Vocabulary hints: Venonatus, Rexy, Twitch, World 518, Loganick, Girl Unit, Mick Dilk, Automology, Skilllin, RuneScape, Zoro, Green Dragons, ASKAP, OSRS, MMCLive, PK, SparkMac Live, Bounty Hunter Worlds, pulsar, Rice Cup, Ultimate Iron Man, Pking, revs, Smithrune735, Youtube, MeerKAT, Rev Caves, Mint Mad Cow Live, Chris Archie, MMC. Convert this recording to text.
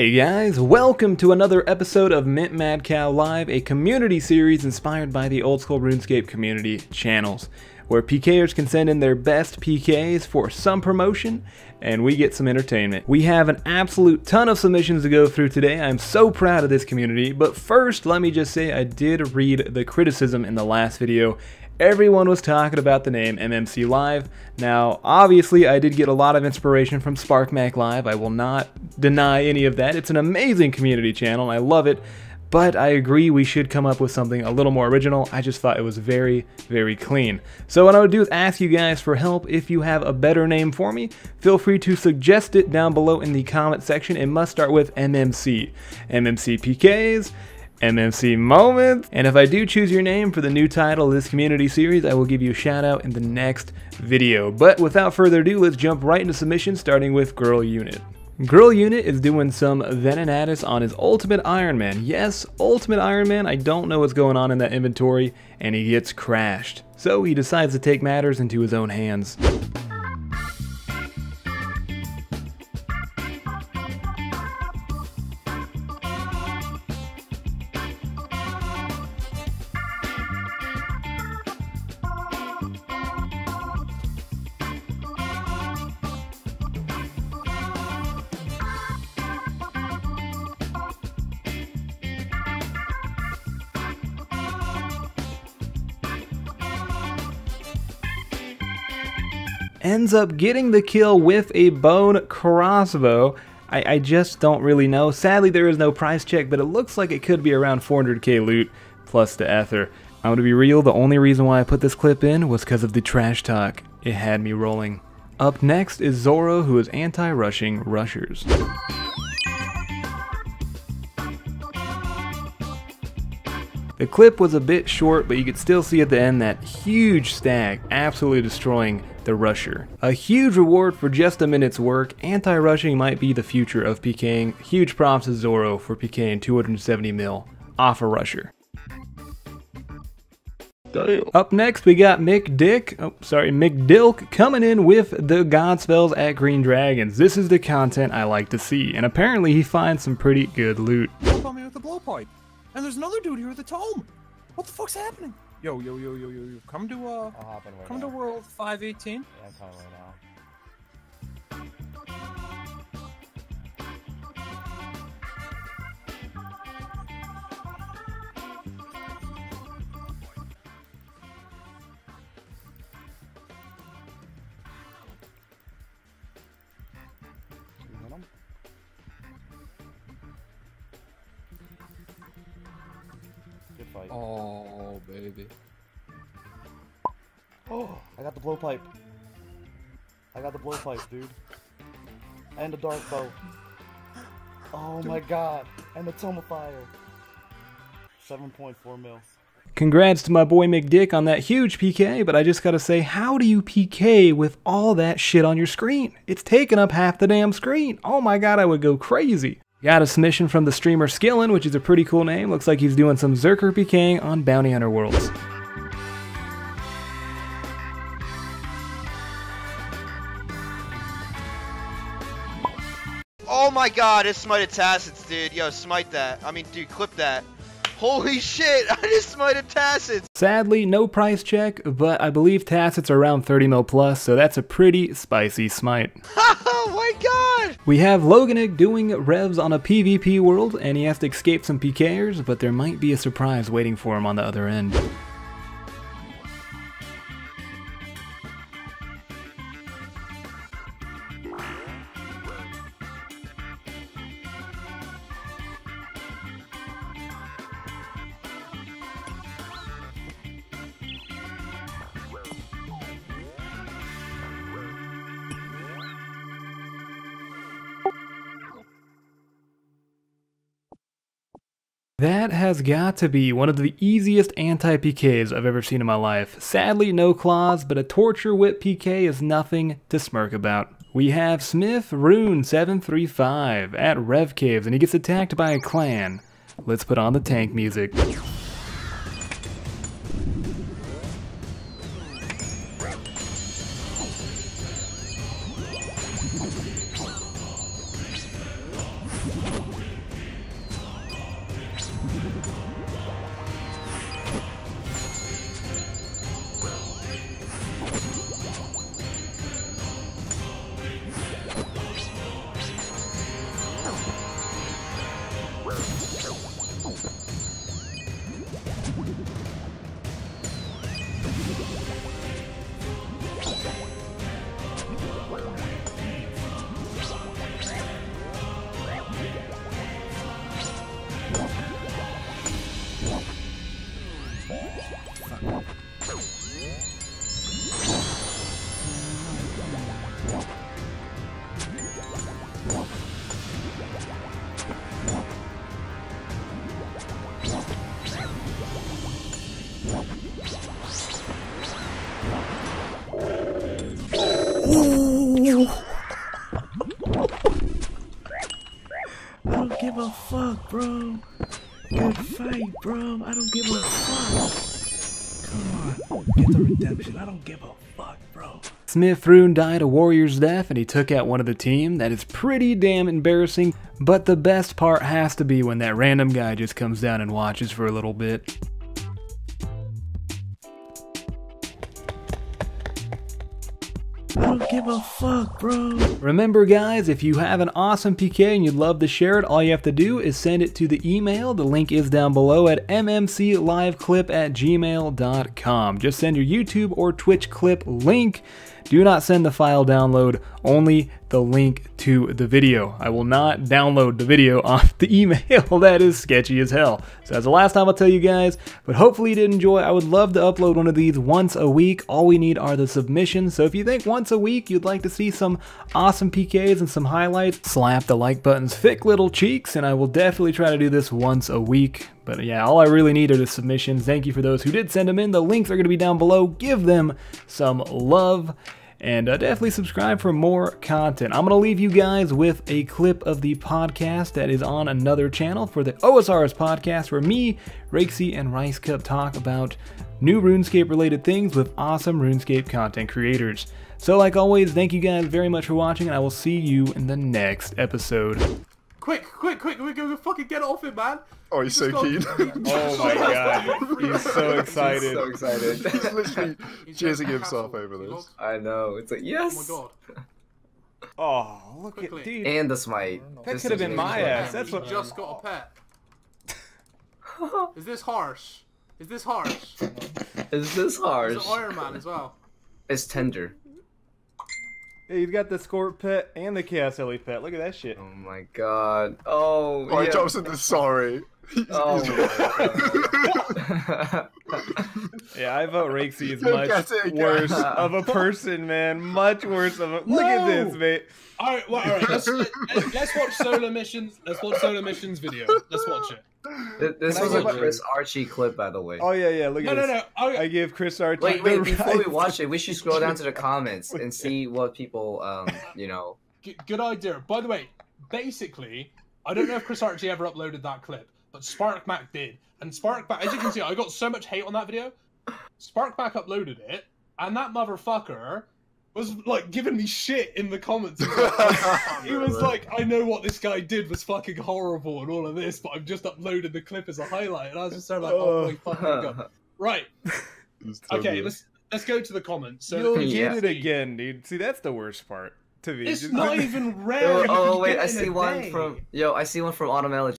Hey guys, welcome to another episode of Mint Mad Cow Live, a community series inspired by the old school RuneScape community channels, where PKers can send in their best PKs for some promotion, and we get some entertainment. We have an absolute ton of submissions to go through today. I'm so proud of this community, but first let me just say I did read the criticism in the last video. Everyone was talking about the name MMC Live. Now, obviously, I did get a lot of inspiration from SparkMac Live. I will not deny any of that. It's an amazing community channel. I love it. But I agree we should come up with something a little more original. I just thought it was very, very clean. So what I would do is ask you guys for help. If you have a better name for me, feel free to suggest it down below in the comment section. It must start with MMC. MMC PKs. MMC moment. And if I do choose your name for the new title of this community series, I will give you a shout out in the next video. But without further ado, let's jump right into submissions, starting with Girl Unit. Girl Unit is doing some Venonatus on his Ultimate Iron Man. Yes, Ultimate Iron Man. I don't know what's going on in that inventory, and he gets crashed. So he decides to take matters into his own hands. Ends up getting the kill with a bone crossbow. I just don't really know. Sadly, there is no price check, but it looks like it could be around 400k loot plus the ether. I'm gonna be real, the only reason why I put this clip in was because of the trash talk. It had me rolling. Up next is Zoro, who is anti-rushing rushers. The clip was a bit short, but you could still see at the end that huge stack absolutely destroying the rusher. A huge reward for just a minute's work. Anti-rushing might be the future of PKing. Huge props to Zoro for PKing 270 mil off a rusher. Damn. Up next, we got Mick Dilk coming in with the God Spells at Green Dragons. This is the content I like to see, and apparently he finds some pretty good loot. Call me with the blowpipe. And there's another dude here with a tome. What the fuck's happening? Yo. Come to World 518. Yeah, I'm coming right now. Oh, baby. Oh, I got the blowpipe. I got the blowpipe, dude. And the dart bow. Oh, dude. My god. And the tome of fire. 7.4 mil. Congrats to my boy McDick on that huge PK, but I just gotta say, how do you PK with all that shit on your screen? It's taking up half the damn screen. Oh my god, I would go crazy. Got a submission from the streamer Skilllin, which is a pretty cool name. Looks like he's doing some Zerker PKing on Bounty Hunter Worlds. Oh my god, it smited Tacits, dude. Yo, smite that. I mean, dude, clip that. Holy shit, I just smited Tacits. Sadly, no price check, but I believe Tacits are around 30 mil plus, so that's a pretty spicy smite. Oh my god! We have Loganick doing revs on a PvP world, and he has to escape some PKers, but there might be a surprise waiting for him on the other end. That has got to be one of the easiest anti-PKs I've ever seen in my life. Sadly, no claws, but a torture whip PK is nothing to smirk about. We have Smithrune735 at Rev Caves, and he gets attacked by a clan. Let's put on the tank music. Fuck, bro. Good fight, bro. I don't give a fuck. Come on. Get the redemption. I don't give a fuck, bro. Smithrune died a warrior's death and he took out one of the team. That is pretty damn embarrassing. But the best part has to be when that random guy just comes down and watches for a little bit. Give a fuck, bro. Remember, guys, if you have an awesome PK and you'd love to share it, all you have to do is send it to the email. The link is down below at mmcliveclip@gmail.com. Just send your YouTube or Twitch clip link. Do not send the file download, only the link to the video. I will not download the video off the email. That is sketchy as hell. So that's the last time I'll tell you guys, but hopefully you did enjoy. I would love to upload one of these once a week. All we need are the submissions. So if you think once a week you'd like to see some awesome PKs and some highlights, slap the like button's thick little cheeks, and I will definitely try to do this once a week. But yeah, all I really need are the submissions. Thank you for those who did send them in. The links are going to be down below. Give them some love. And definitely subscribe for more content. I'm going to leave you guys with a clip of the podcast that is on another channel for the OSRS podcast, where me, Rexy, and Rice Cup talk about new RuneScape related things with awesome RuneScape content creators. So like always, thank you guys very much for watching, and I will see you in the next episode. Quick, we can fucking get off it, man. Oh, he's so keen. Oh my god, he's so excited. He's so excited. He's literally cheersing himself over this. I know, it's like, yes! Oh my god. Oh, look at dude. And the smite. That could have been my ass, that's what- just got a pet. Is this harsh? Is this harsh? Is this harsh? It's an Iron Man as well. It's tender. Yeah, you've got the Scorp pet and the Chaos Ellie pet. Look at that shit. Oh my god. Oh, yeah. He jumps into sorry. Oh my god. Yeah, I vote Rexy is much worse of a person, man. Much worse of a... No! Look at this, mate. Alright, well, alright. Let's watch Solar Mission's... Let's watch Solar Mission's video. Let's watch it. This was a Chris Archie clip, by the way. Oh, yeah, yeah, look at this. No. I give Chris Archie... Wait, before we watch it, we should scroll down to the comments and see what people, you know... Good idea. By the way, basically, I don't know if Chris Archie ever uploaded that clip, but SparkMac did. And SparkMac, as you can see, I got so much hate on that video. SparkMac uploaded it, and that motherfucker... was like giving me shit in the comments. He was like, I know what this guy did was fucking horrible and all of this, but I've just uploaded the clip as a highlight, and I was just so like, oh my fucking god. Right. Okay, let's go to the comments. So you'll get it again, dude. See, that's the worst part. To me. It's not even rare. Oh wait, I see one from Automology.